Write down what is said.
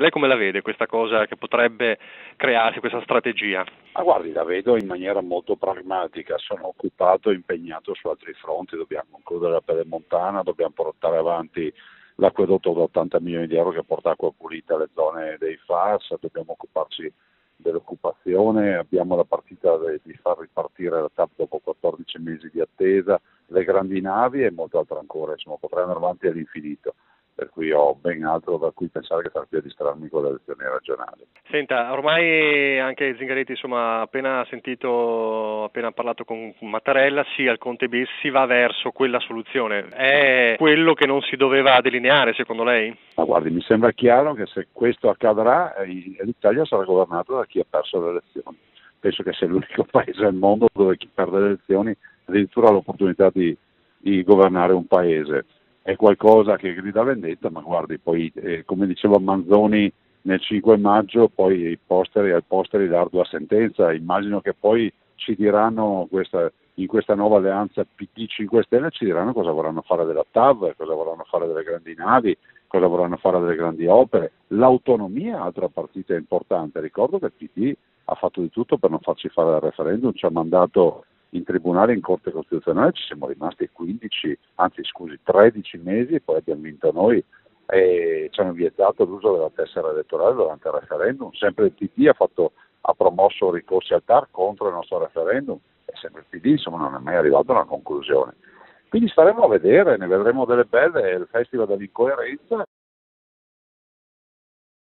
Lei come la vede questa cosa che potrebbe crearsi, questa strategia? Ma guardi, la vedo in maniera molto pragmatica, sono occupato e impegnato su altri fronti, dobbiamo concludere la Pedemontana, dobbiamo portare avanti l'acquedotto da 80 milioni di euro che porta acqua pulita alle zone dei FAS, dobbiamo occuparci dell'occupazione, abbiamo la partita di far ripartire la TAP dopo 14 mesi di attesa, le grandi navi e molto altro ancora, insomma potrei andare avanti all'infinito. Per cui ho ben altro da cui pensare che far più a distrarmi con le elezioni regionali. Senta, ormai anche Zingaretti, insomma, appena parlato con Mattarella, sì al Conte B, si va verso quella soluzione. È quello che non si doveva delineare, secondo lei? Ma guardi, mi sembra chiaro che se questo accadrà, l'Italia sarà governata da chi ha perso le elezioni. Penso che sia l'unico paese al mondo dove chi perde le elezioni addirittura ha l'opportunità di governare un paese. È qualcosa che grida vendetta, ma guardi, poi come diceva Manzoni nel 5 maggio, poi ai posteri l'ardua sentenza, immagino che poi ci diranno in questa nuova alleanza PD 5 Stelle ci diranno cosa vorranno fare della TAV, cosa vorranno fare delle grandi navi, cosa vorranno fare delle grandi opere, l'autonomia, altra partita importante, ricordo che il PD ha fatto di tutto per non farci fare il referendum, ci ha mandato in tribunale, in Corte Costituzionale, ci siamo rimasti 13 mesi e poi abbiamo vinto noi e ci hanno vietato l'uso della tessera elettorale durante il referendum, sempre il PD ha promosso ricorsi al TAR contro il nostro referendum e sempre il PD insomma non è mai arrivato a una conclusione, quindi staremo a vedere, ne vedremo delle belle, il festival dell'incoerenza.